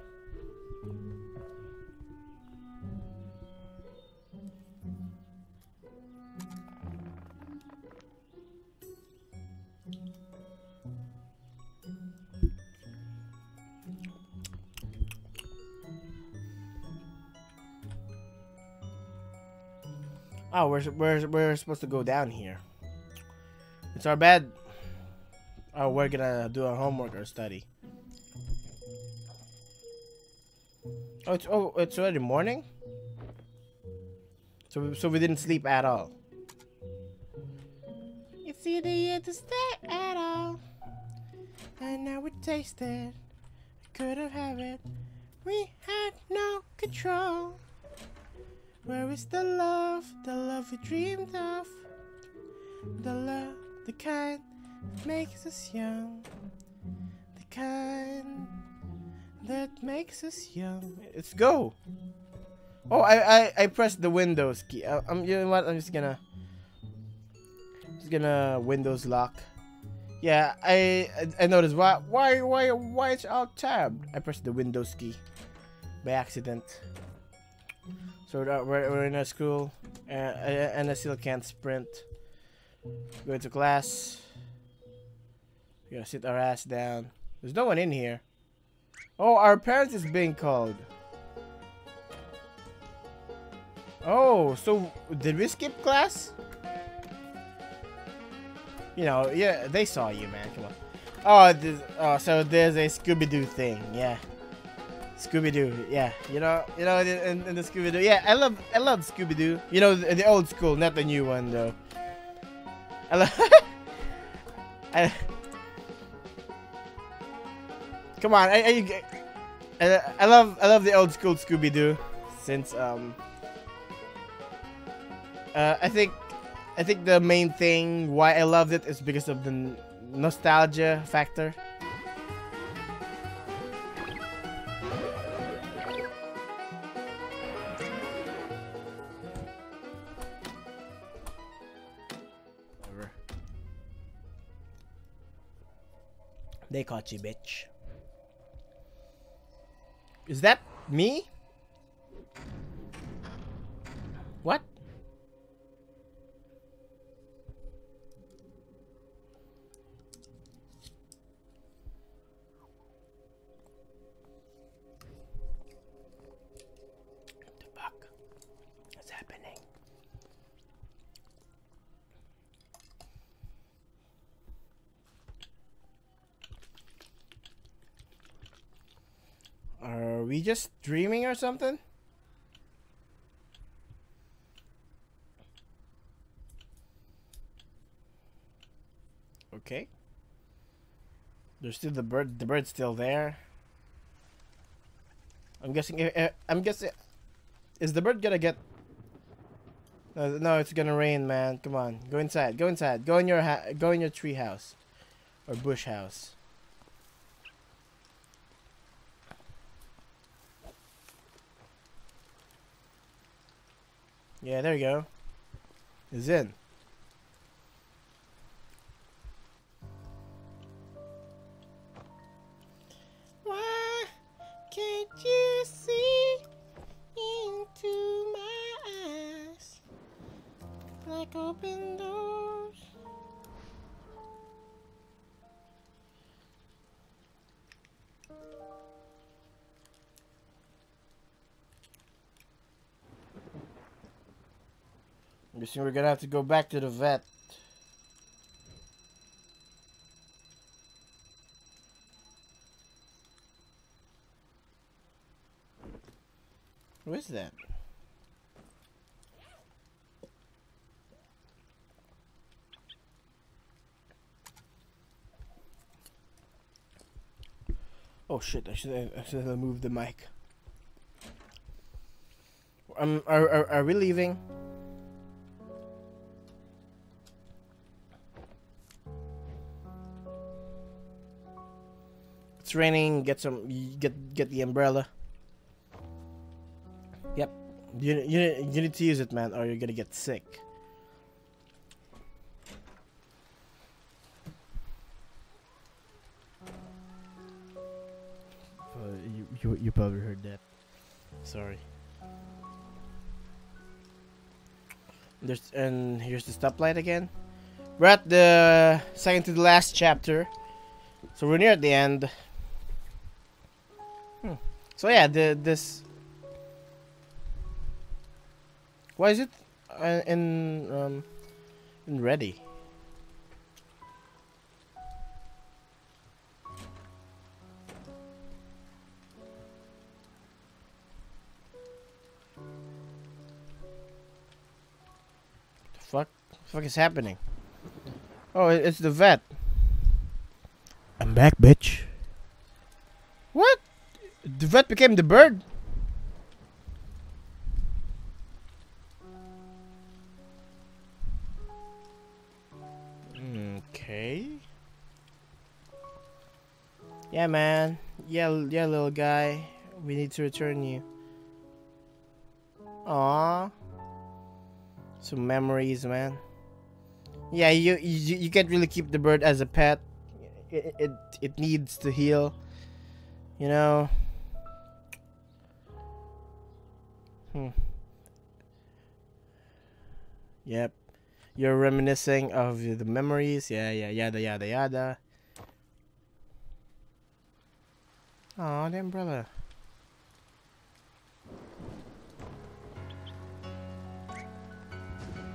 Oh, we're supposed to go down here. It's our bed. Oh, we're gonna do our homework or study. Oh, it's already morning. So we didn't sleep at all. It's either you to stay at all, and now we taste it. Couldn't have it. We had no control. Where is the love we dreamed of? The love, the kind that makes us young. The kind that makes us young. Let's go! Oh, I pressed the Windows key. You know what? I'm just gonna Windows lock. Yeah, I noticed why it's all tabbed. I pressed the Windows key by accident. So we're in a school, and I still can't sprint. Go to class. We gotta sit our ass down. There's no one in here. Oh, our parents is being called. Oh, so did we skip class? You know, yeah, they saw you, man. Come on. Oh, so there's a Scooby-Doo thing, yeah. Scooby-Doo, yeah, you know, in the Scooby-Doo, yeah, I love Scooby-Doo, you know, the old school, not the new one though. I love. Come on, I love the old school Scooby-Doo, since I think the main thing why I loved it is because of the nostalgia factor. They caught you, bitch. Is that me? What? fuck is happening? Are we just dreaming or something? Okay. There's still the bird. The bird's still there. I'm guessing. Is the bird gonna get? No, it's gonna rain, man. Come on, go inside. Go inside. Go in your tree house, or bush house. Yeah, there you go. It's in. You see into my eyes like open doors. I'm guessing we're gonna have to go back to the vet. Who is that? Oh shit, I should have moved the mic. Are we leaving? It's raining, get the umbrella. Yep, you need to use it, man, or you're gonna get sick. You probably heard that. Sorry. And here's the stoplight again. We're at the second to the last chapter, so we're near the end. So yeah, this. Why is it in ready? The fuck is happening? Oh, it's the vet. I'm back, bitch. What? The vet became the bird? Yeah, man. Yeah, little guy. We need to return you. Aww. Some memories, man. Yeah, you can't really keep the bird as a pet. It needs to heal. You know. Yep. You're reminiscing of the memories. Yeah, yada, yada, yada. Aw, the umbrella.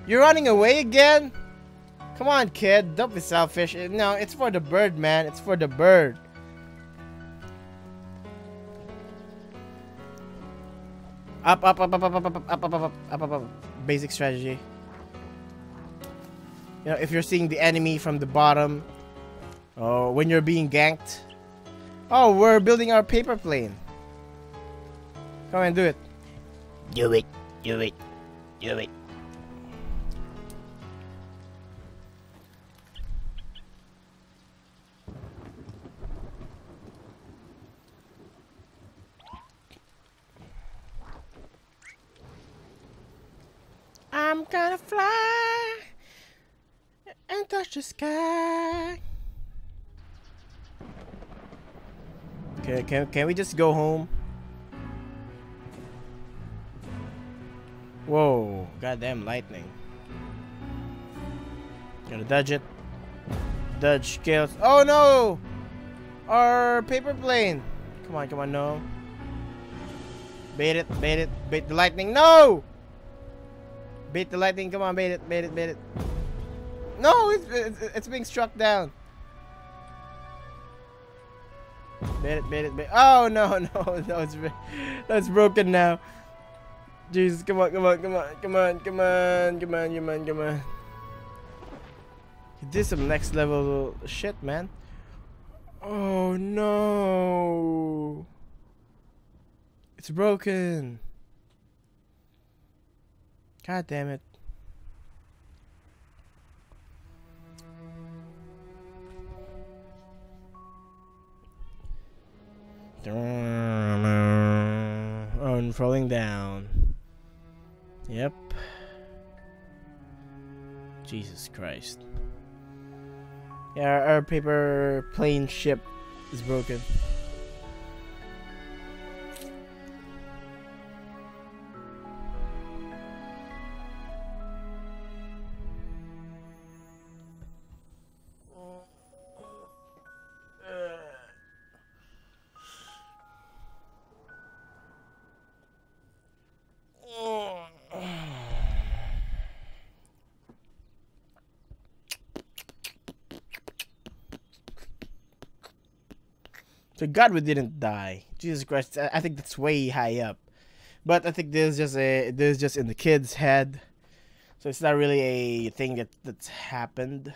You're running away again? Come on, kid. Don't be selfish. No, it's for the bird, man. It's for the bird. Up. Basic strategy. You know, if you're seeing the enemy from the bottom, or when you're being ganked. Oh, we're building our paper plane. Come and do it. Do it. I'm gonna fly and touch the sky. Can we just go home? Whoa, goddamn lightning. Gotta dodge it. Dodge kills. Oh no! Our paper plane! Come on, no. Bait it, bait it, bait the lightning. No! Bait the lightning, come on, bait it, bait it, bait it. No, it's being struck down. Bait it, bait it, bait it. Oh, no, no, no, it's broken now. Jesus, come on, come on, come on, come on, come on, come on, come on, come on. You did some next level shit, man. Oh, no. It's broken. God damn it. Oh, and falling down. Yep. Jesus Christ. Yeah, our paper plane ship is broken. So God, we didn't die. Jesus Christ, I think that's way high up. But I think this is just in the kid's head. So it's not really a thing that's happened.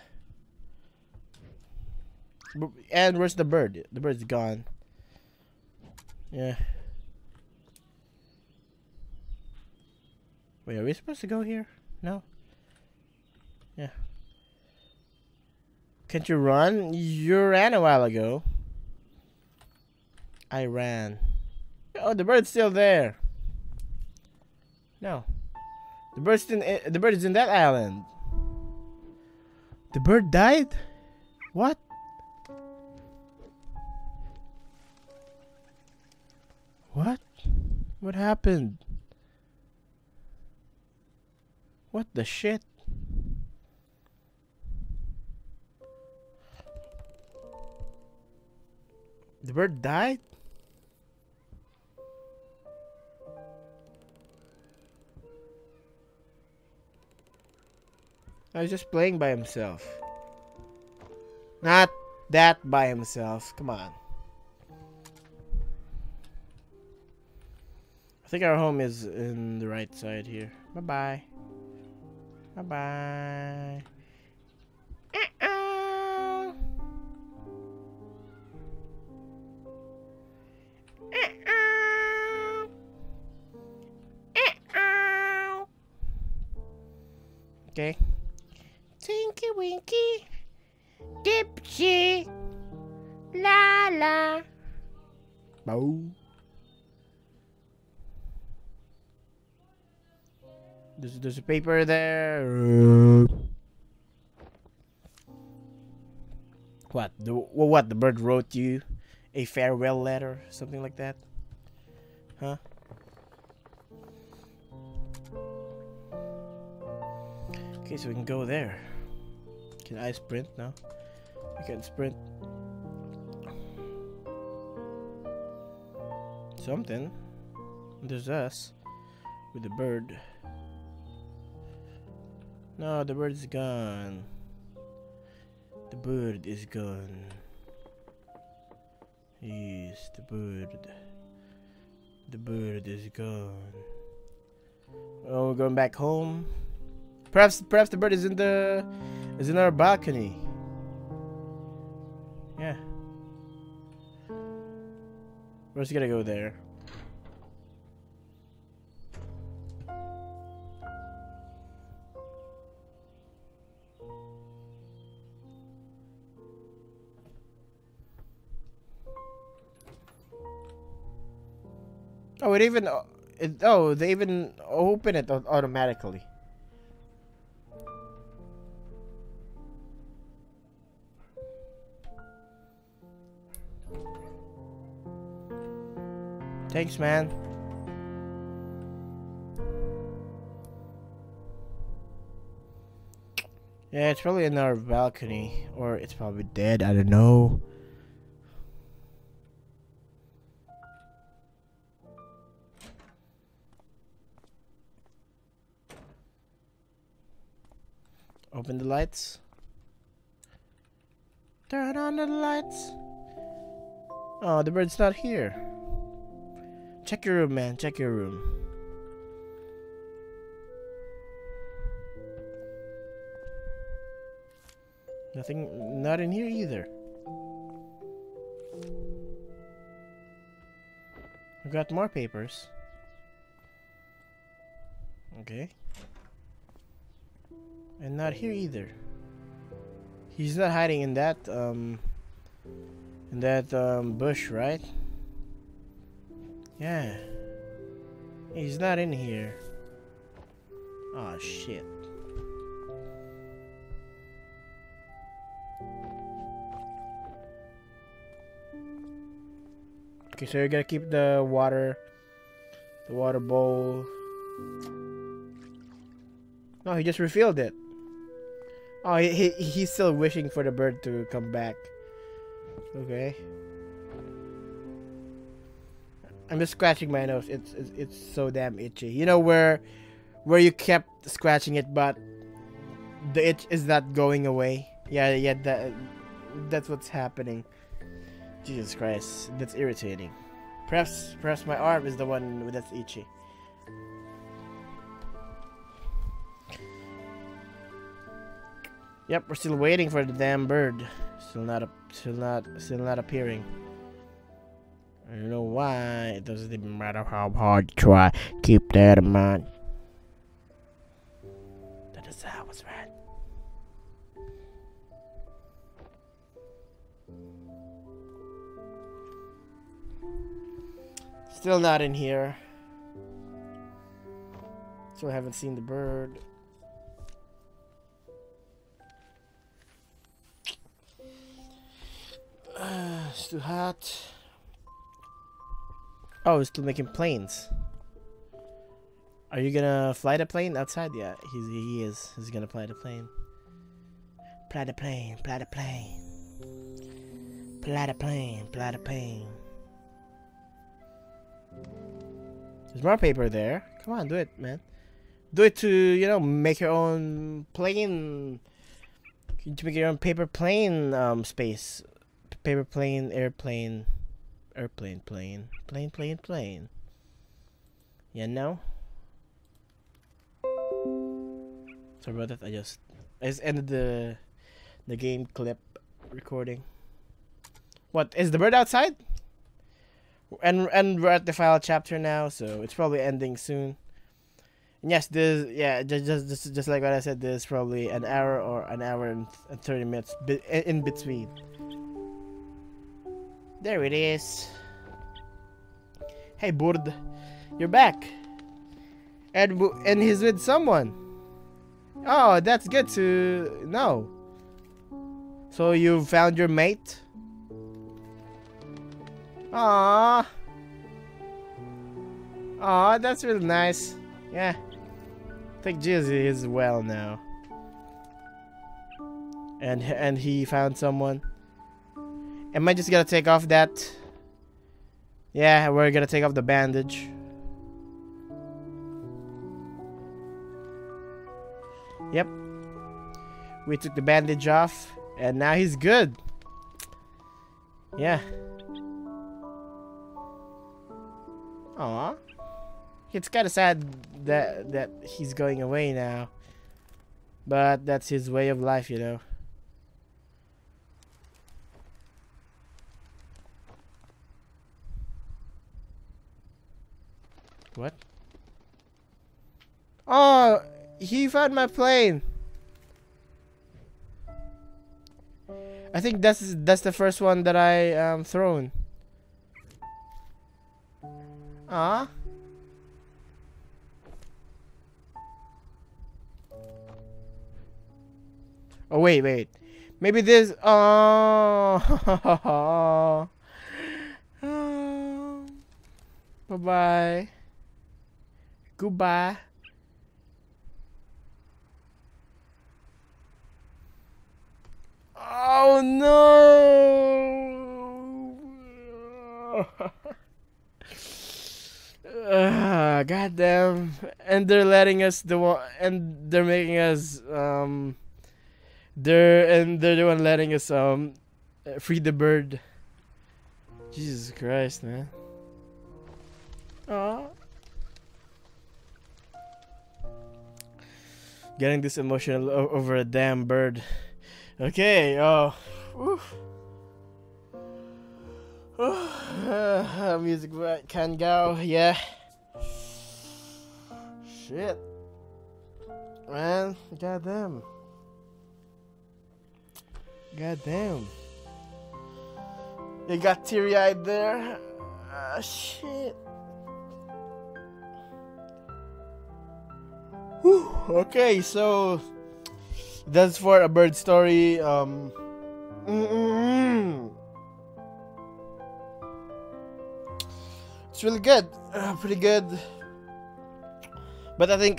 And where's the bird? The bird's gone. Yeah. Wait, are we supposed to go here? No? Yeah. Can't you run? You ran a while ago. I ran. Oh, the bird's still there. No, the bird is in that island. The bird died? What? What? What happened? What the shit? The bird died? I was just playing by himself. Not that by himself. Come on. I think our home is in the right side here. Bye-bye. Bye-bye. Uh-oh. Uh-oh. Uh-oh. Okay. Tinky Winky, Dipsy, La La. Bow. There's a paper there. What? The bird wrote you a farewell letter, something like that? Huh? Okay, so we can go there. Can I sprint now? I can sprint. Something. There's us. With the bird. No, the bird is gone. The bird is gone. Yes, the bird. The bird is gone. Oh, we're going back home. Perhaps the bird is in our balcony. Yeah. We're just gonna go there. Oh, they even open it automatically. Thanks, man. Yeah, it's probably in our balcony, or it's probably dead. I don't know. Open the lights. Turn on the lights. Oh, the bird's not here. Check your room, man. Check your room. Nothing, not in here either. I've got more papers. Okay. And not here either. He's not hiding in that bush, right? Yeah. He's not in here. Oh shit. Okay, so you gotta keep the water bowl. No, he just refilled it. Oh, he's still wishing for the bird to come back. Okay. I'm just scratching my nose. It's so damn itchy. You know where you kept scratching it, but the itch is not going away. Yeah. That's what's happening. Jesus Christ, that's irritating. Perhaps my arm is the one that's itchy. Yep, we're still waiting for the damn bird. Still not appearing. I don't know why. It doesn't even matter how hard you try. Keep that in mind. That is how it's right. Still not in here. Still haven't seen the bird. It's too hot. Oh, he's still making planes. Are you gonna fly the plane outside? Yeah, he is. He's gonna fly the plane. Fly the plane, fly the plane. Fly the plane, fly the plane. There's more paper there. Come on, do it, man. Do it to, you know, make your own plane. To make your own paper plane space. Paper plane, airplane, plane. You know? Sorry about that, I just ended the game clip recording. What, is the bird outside? And we're at the final chapter now, so it's probably ending soon. And yes, just like what I said, there's probably an hour or an hour and 30 minutes in between. There it is. Hey, Bird, you're back. And he's with someone. Oh, that's good to know. So you found your mate? Aww. Aww, that's really nice. Yeah. I think Jizzy is well now. And he found someone. Am I just gonna take off that? Yeah, we're gonna take off the bandage. Yep. We took the bandage off, and now he's good. Yeah. Aw. It's kinda sad that he's going away now. But that's his way of life, you know. What? Oh, he found my plane. I think that's the first one that I thrown. Ah. Oh wait. Maybe this. Oh. Bye-bye. Goodbye. Oh no! Goddamn! And they're making us They're the one letting us free the bird. Jesus Christ, man. Aww. Getting this emotional over a damn bird. Okay, oh. Oof. Music by Kangao, yeah. Shit. Man, goddamn. Goddamn. They got teary-eyed there. Ah, shit. Whew. Okay, so that's for A Bird Story. It's really good, pretty good. But I think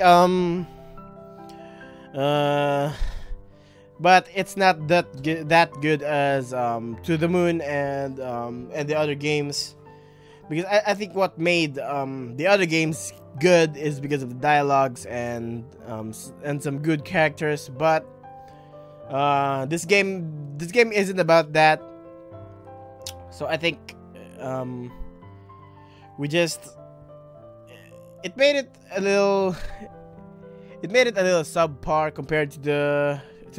but it's not that good as To the Moon and the other games, because I think what made the other games good is because of the dialogues and some good characters. But this game isn't about that, so I think it made it a little subpar compared to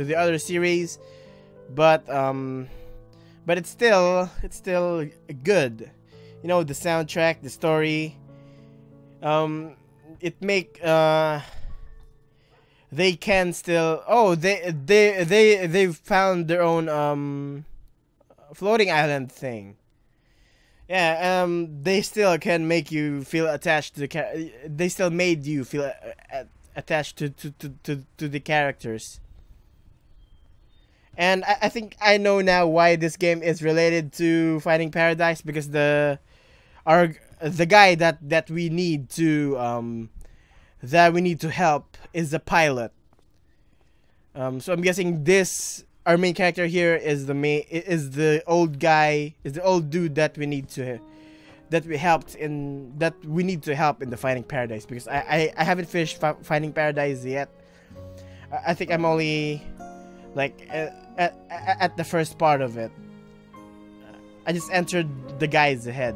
the other series, but it's still good, you know. The soundtrack, the story, they can still they've found their own floating island thing. Yeah, they still can make you feel attached to the they still made you feel attached to the characters. And I think I know now why this game is related to Finding Paradise, because the guy that we need to help is the pilot. So I'm guessing our main character here is the old dude that we need to help in the Finding Paradise, because I haven't finished Finding Paradise yet. I think I'm only like at the first part of it. I just entered the guy's head.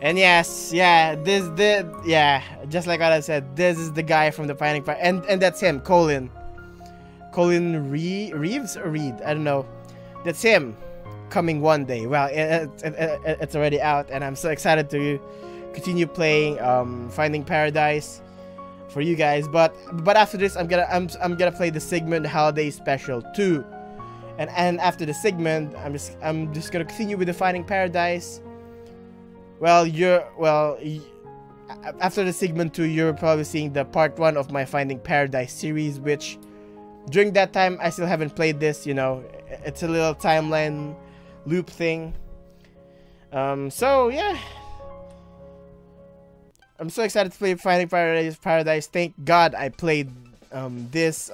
And yes, yeah, just like what I said, this is the guy from the Finding Paradise, and that's him, Colin Reeves or Reed, I don't know. That's him, coming one day. Well, it's already out, and I'm so excited to continue playing Finding Paradise for you guys. But after this, I'm gonna play the Sigmund Holiday Special 2, and after the Sigmund, I'm just gonna continue with the Finding Paradise. After the Sigmund 2, you're probably seeing the part 1 of my Finding Paradise series, which during that time I still haven't played this, you know. It's a little timeline loop thing. So yeah, I'm so excited to play Finding Paradise. Thank God I played this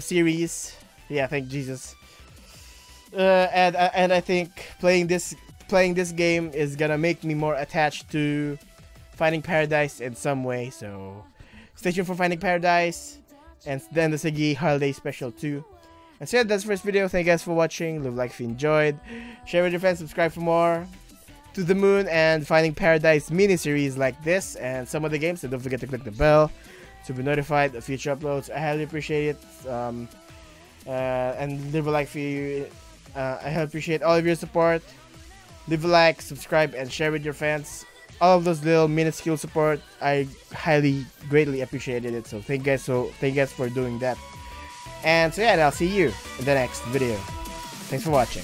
series. Yeah, thank Jesus. And I think playing this game is gonna make me more attached to Finding Paradise in some way. So stay tuned for Finding Paradise and then the Siggy Holiday Special 2. And so yeah, that's the first video. Thank you guys for watching. Live like if you enjoyed. Share with your friends. Subscribe for more To the Moon and Finding Paradise miniseries like this and some other games. And don't forget to click the bell to be notified of future uploads. I highly appreciate it. And live a like for you. I appreciate all of your support. Leave a like, subscribe, and share with your friends. All of those little minuscule support, I greatly appreciated it. So thank you guys. For doing that. And so yeah, and I'll see you in the next video. Thanks for watching.